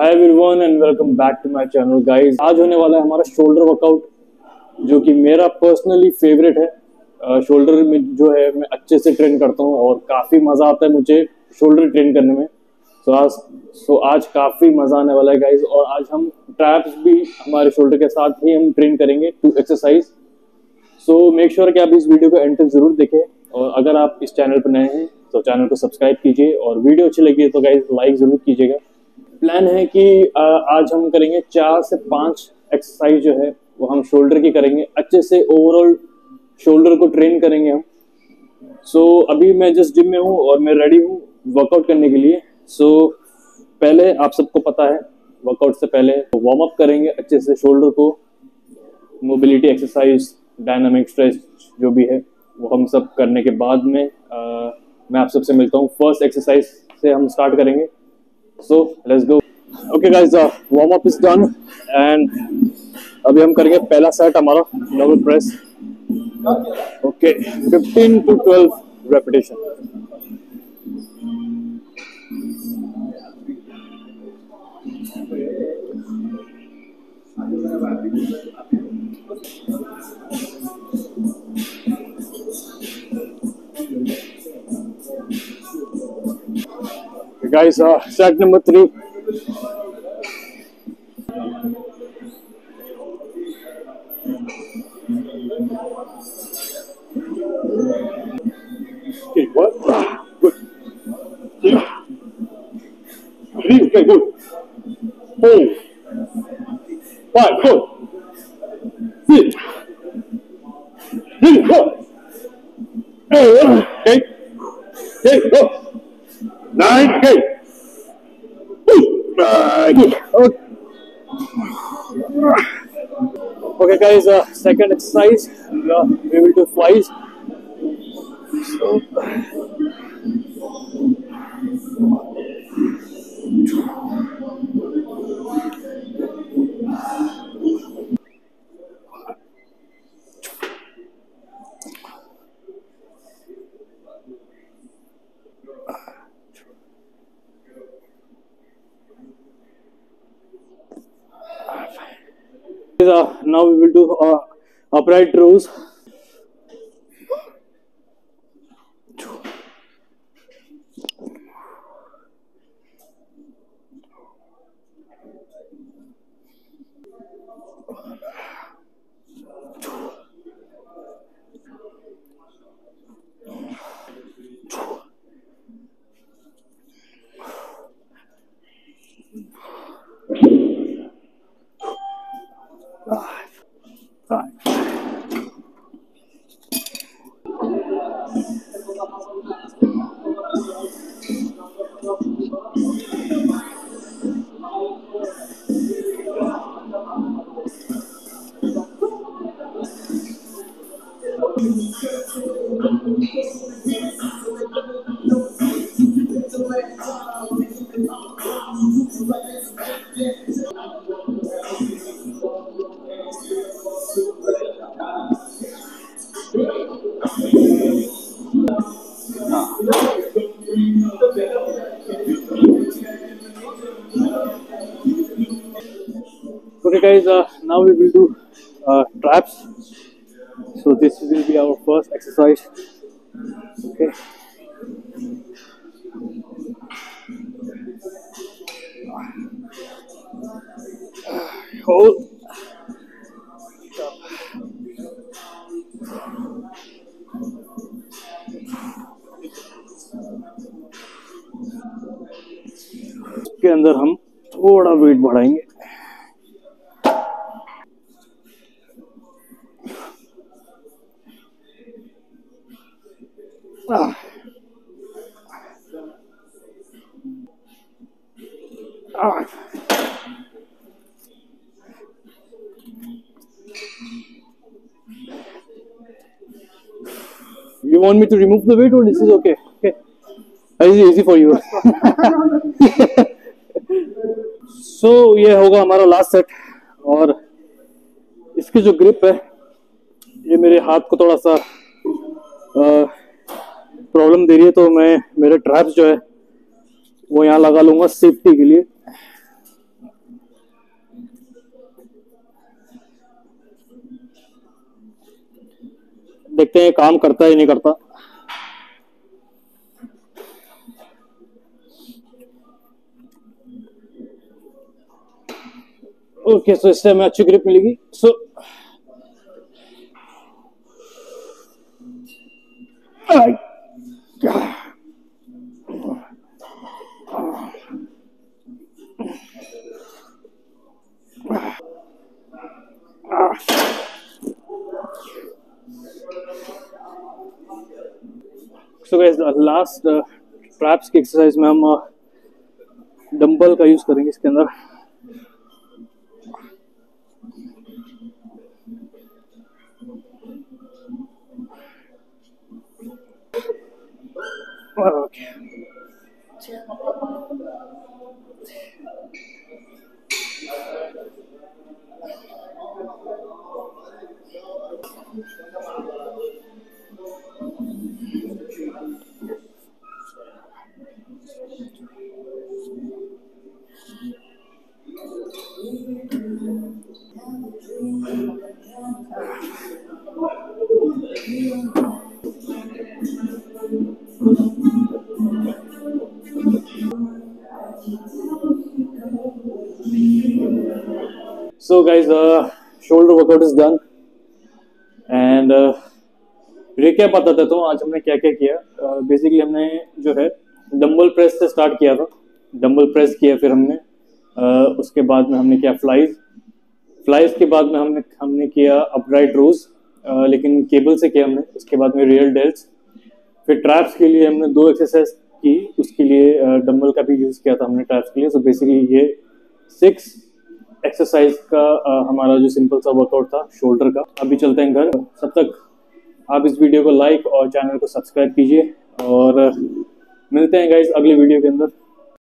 Hi everyone and welcome back to my channel guys. आज होने वाला है हमारा शोल्डर वर्कआउट जो कि मेरा पर्सनली फेवरेट है। शोल्डर में जो है मैं अच्छे से ट्रेन करता हूं और काफ़ी मज़ा आता है मुझे शोल्डर ट्रेन करने में। आज काफ़ी मज़ा आने वाला है गाइस। और आज हम ट्रैप्स भी हमारे शोल्डर के साथ ही हम ट्रेन करेंगे two exercise. So make sure कि आप इस वीडियो को एंड तक जरूर देखें और अगर आप इस चैनल पर नए हैं तो चैनल को सब्सक्राइब कीजिए और वीडियो अच्छी लगी तो गाइज लाइक ज़रूर कीजिएगा। प्लान है कि आज हम करेंगे 4 से 5 एक्सरसाइज जो है वो हम शोल्डर की करेंगे, अच्छे से ओवरऑल शोल्डर को ट्रेन करेंगे हम। सो अभी मैं जस्ट जिम में हूँ और मैं रेडी हूँ वर्कआउट करने के लिए। सो पहले आप सबको पता है वर्कआउट से पहले वार्म अप करेंगे अच्छे से शोल्डर को, मोबिलिटी एक्सरसाइज, डायनामिक स्ट्रेच जो भी है वो हम सब करने के बाद में मैं आप सबसे मिलता हूँ। फर्स्ट एक्सरसाइज से हम स्टार्ट करेंगे, so let's go. Okay guys, warm up is done and अभी हम करेंगे पहला सेट हमारा double press. Okay 15 to 12 repetition. Guys, set number 3. Okay, what? Good. Three. Okay, good. 4, 5, good. 6, 7, good. 8, good. 9, good. Good. Okay guys, second exercise we will do flies. So, now we will do upright rows. Okay guys, now we will do traps. So this will be our first exercise. Okay. Hold. इसके अंदर हम थोड़ा wait बढ़ाएंगे। You want me to remove the weight or this is okay? Okay, easy for you. So ये होगा हमारा last set और इसकी जो ग्रिप है ये मेरे हाथ को थोड़ा सा प्रॉब्लम दे रही है, तो मैं मेरे ट्रैप्स जो है वो यहाँ लगा लूँगा सेफ्टी के लिए। देखते हैं काम करता है नहीं करता। ओके सो इससे हमें अच्छी ग्रिप मिलेगी। सो लास्ट ट्रैप्स की एक्सरसाइज में हम डंबल का यूज करेंगे इसके अंदर। Okay So guys, shoulder workout is done and recap बता देता हूँ आज हमने क्या क्या किया। बेसिकली हमने जो है डम्बल प्रेस से स्टार्ट किया था, डम्बल प्रेस किया, फिर हमने उसके बाद में हमने किया फ्लाइज, फ्लाइज के बाद में हमने किया अपराइट रोज, लेकिन केबल से किया हमने। उसके बाद में रियल डेल्स, फिर ट्रैप्स के लिए हमने दो एक्सरसाइज की, उसके लिए डम्बल का भी यूज़ किया था हमने ट्रैप्स के लिए। सो बेसिकली ये 6 एक्सरसाइज का हमारा जो सिंपल सा वर्कआउट था शोल्डर का। अभी चलते हैं घर। तब तक आप इस वीडियो को लाइक और चैनल को सब्सक्राइब कीजिए और मिलते हैं गाइज अगले वीडियो के अंदर।